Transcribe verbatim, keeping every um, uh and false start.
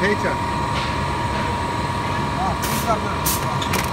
Heykel. Ha, kızlar da.